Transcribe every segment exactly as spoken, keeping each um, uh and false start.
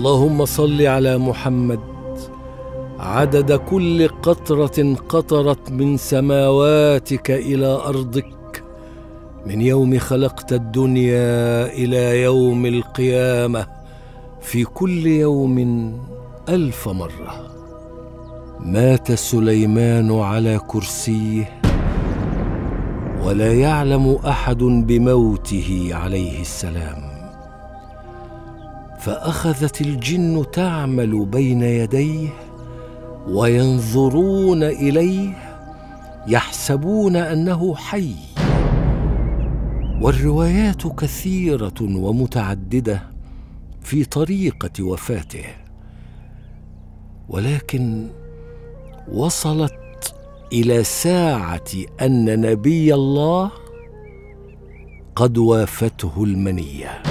اللهم صل على محمد عدد كل قطرة قطرت من سماواتك إلى أرضك، من يوم خلقت الدنيا إلى يوم القيامة، في كل يوم ألف مرة. مات سليمان على كرسيه ولا يعلم أحد بموته عليه السلام، فأخذت الجن تعمل بين يديه وينظرون إليه يحسبون أنه حي. والروايات كثيرة ومتعددة في طريقة وفاته، ولكن وصلت إلى ساعة أن نبي الله قد وافته المنية.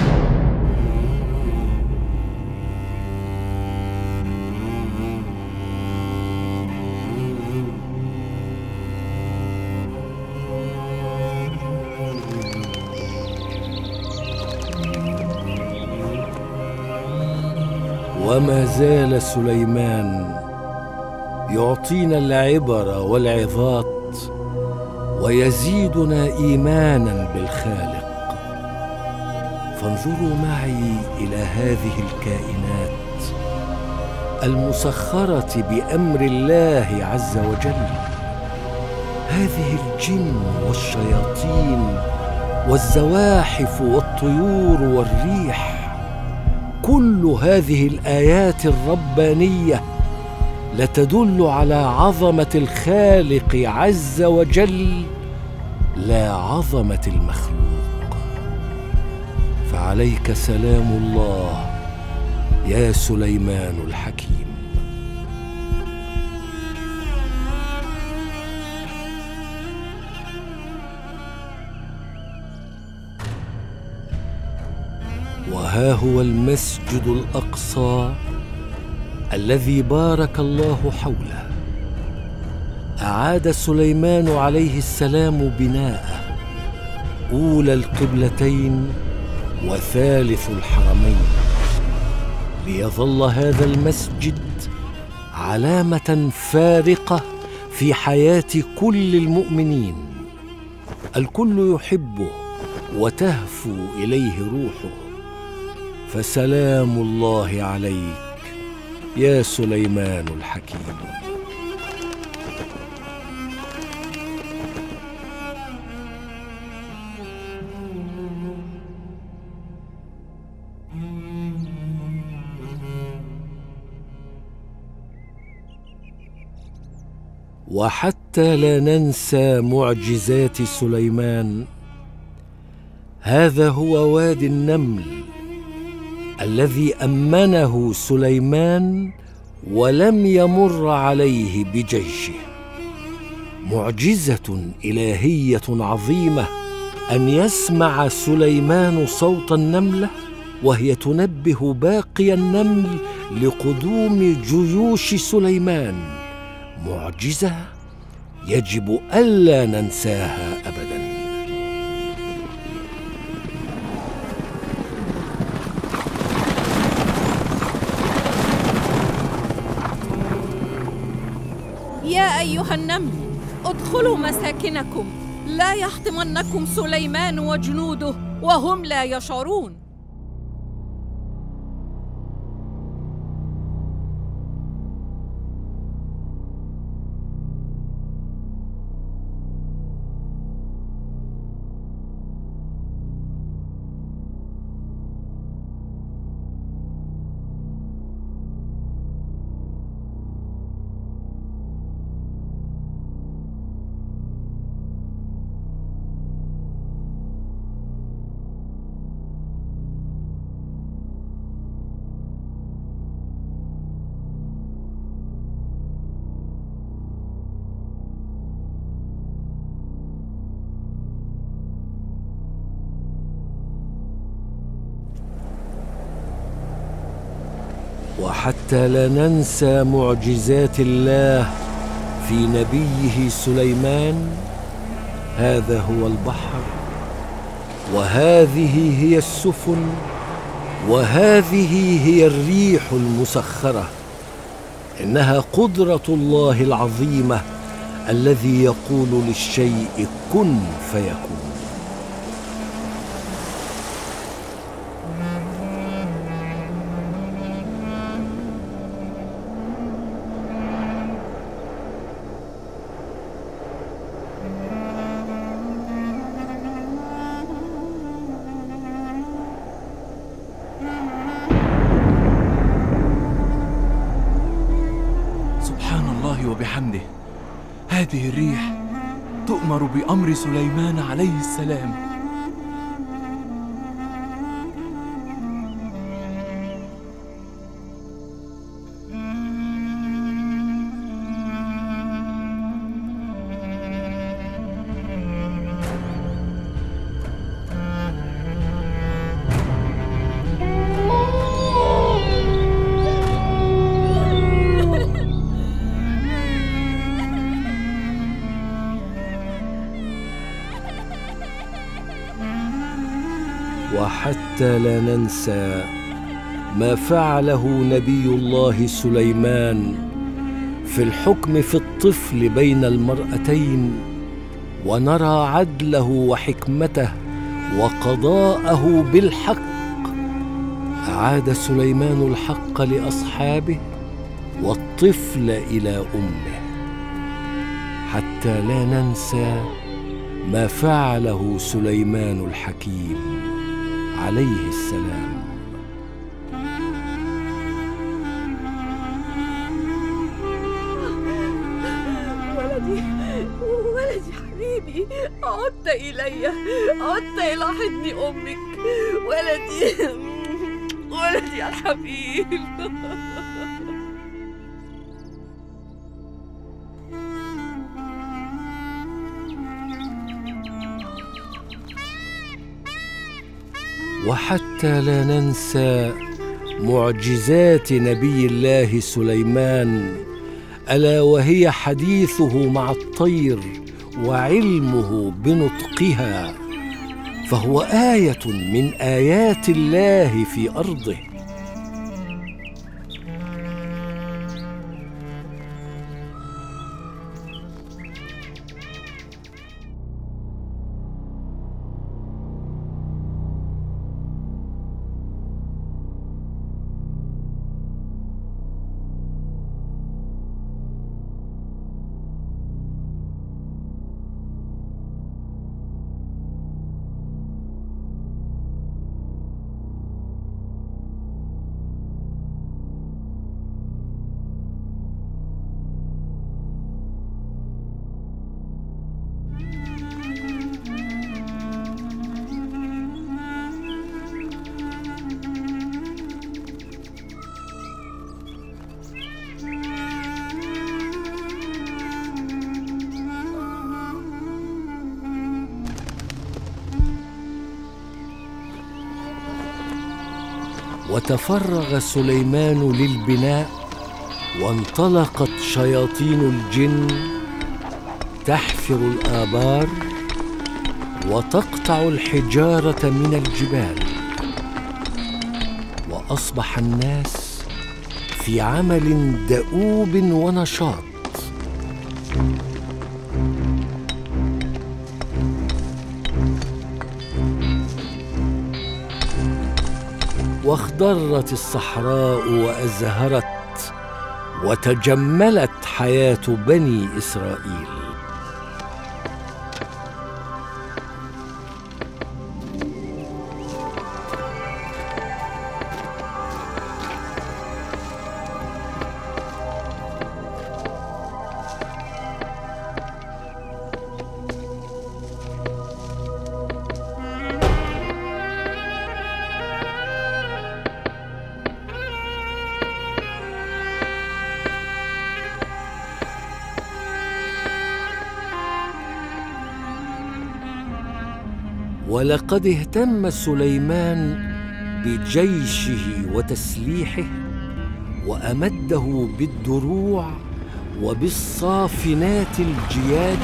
وما زال سليمان يعطينا العبر والعظات ويزيدنا إيمانا بالخالق. فانظروا معي إلى هذه الكائنات المسخرة بأمر الله عز وجل، هذه الجن والشياطين والزواحف والطيور والريح، كل هذه الآيات الربانية لتدل على عظمة الخالق عز وجل لا عظمة المخلوق. فعليك سلام الله يا سليمان الحكيم. وها هو المسجد الأقصى الذي بارك الله حوله، أعاد سليمان عليه السلام بناءه، أولى القبلتين وثالث الحرمين، ليظل هذا المسجد علامة فارقة في حياة كل المؤمنين، الكل يحبه وتهفو إليه روحه. فسلام الله عليك يا سليمان الحكيم. وحتى لا ننسى معجزات سليمان، هذا هو وادي النمل الذي أمنه سليمان ولم يمر عليه بجيشه، معجزة إلهية عظيمة أن يسمع سليمان صوت النملة وهي تنبه باقي النمل لقدوم جيوش سليمان، معجزة يجب ألا ننساها أبداً. يا أيها النمل ادخلوا مساكنكم، لا يحطمنكم سليمان وجنوده وهم لا يشعرون. وحتى لا ننسى معجزات الله في نبيه سليمان، هذا هو البحر وهذه هي السفن وهذه هي الريح المسخرة، إنها قدرة الله العظيمة الذي يقول للشيء كن فيكون. وبحمده، هذه الريح تؤمر بأمر سليمان عليه السلام. وحتى لا ننسى ما فعله نبي الله سليمان في الحكم في الطفل بين المرأتين، ونرى عدله وحكمته وقضاءه بالحق. أعاد سليمان الحق لأصحابه والطفل إلى أمه. حتى لا ننسى ما فعله سليمان الحكيم عليه السلام. ولدي ولدي حبيبي، عدت إلي، عدت إلى حضن أمك. ولدي ولدي الحبيب. وحتى لا ننسى معجزات نبي الله سليمان، ألا وهي حديثه مع الطير وعلمه بنطقها، فهو آية من آيات الله في أرضه. وتفرغ سليمان للبناء، وانطلقت شياطين الجن تحفر الآبار وتقطع الحجارة من الجبال، وأصبح الناس في عمل دؤوب ونشاط. واخضرت الصحراء وأزهرت، وتجملت حياة بني إسرائيل. ولقد اهتم سليمان بجيشه وتسليحه، وأمده بالدروع وبالصافنات الجياد،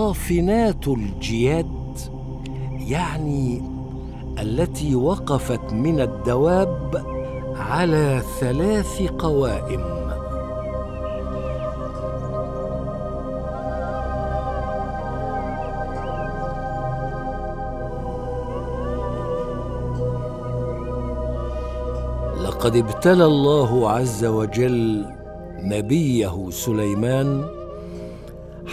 صافنات الجياد، يعني التي وقفت من الدواب على ثلاث قوائم. لقد ابتلى الله عز وجل نبيه سليمان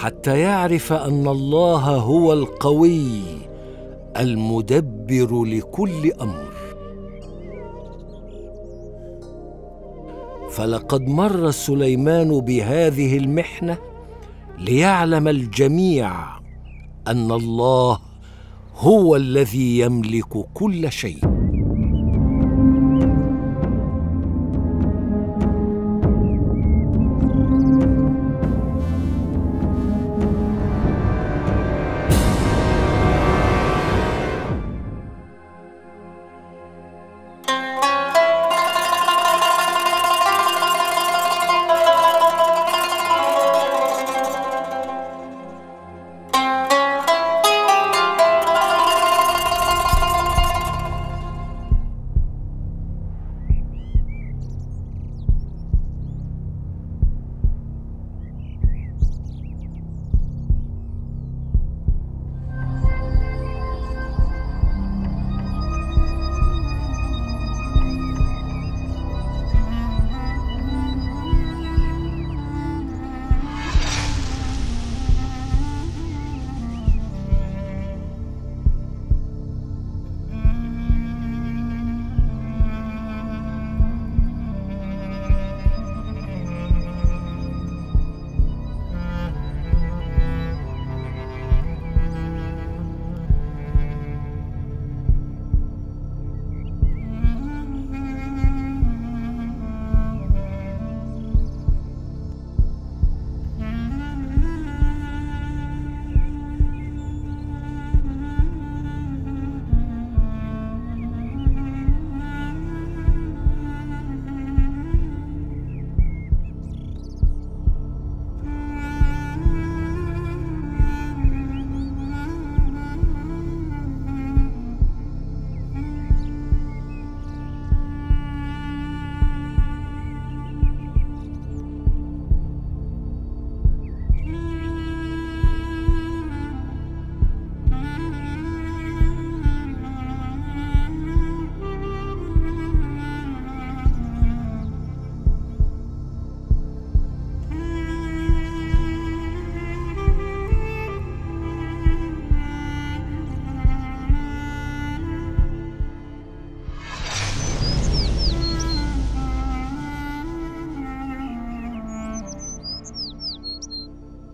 حتى يعرف أن الله هو القوي المدبر لكل أمر. فلقد مر سليمان بهذه المحنة ليعلم الجميع أن الله هو الذي يملك كل شيء.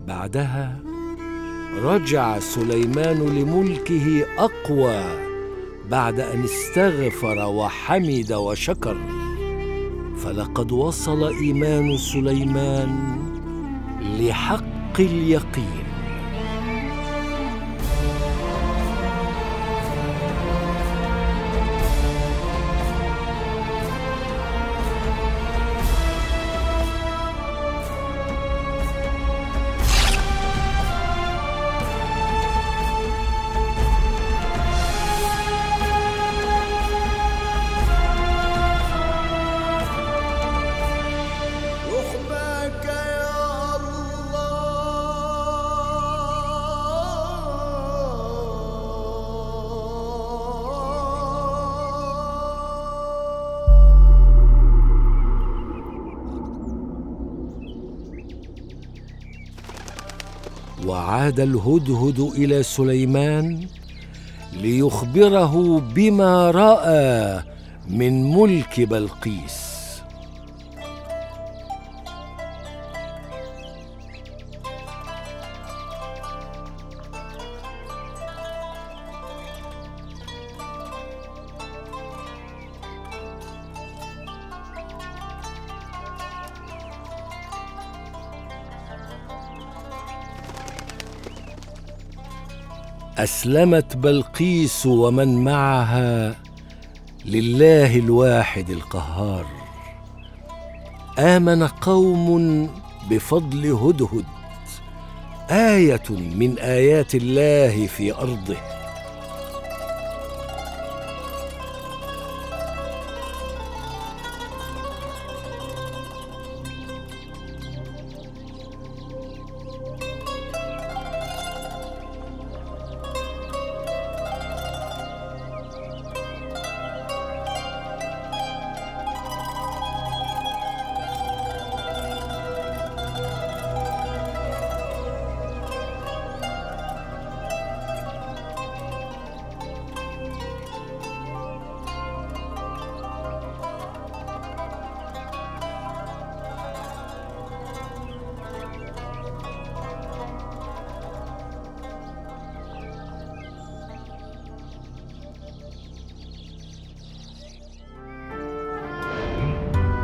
بعدها رجع سليمان لملكه أقوى بعد أن استغفر وحمد وشكر. فلقد وصل إيمان سليمان لحق اليقين. وعاد الهدهد إلى سليمان ليخبره بما رأى من ملك بلقيس. أسلمت بلقيس ومن معها لله الواحد القهار. آمن قوم بفضل هدهد آية من آيات الله في أرضه.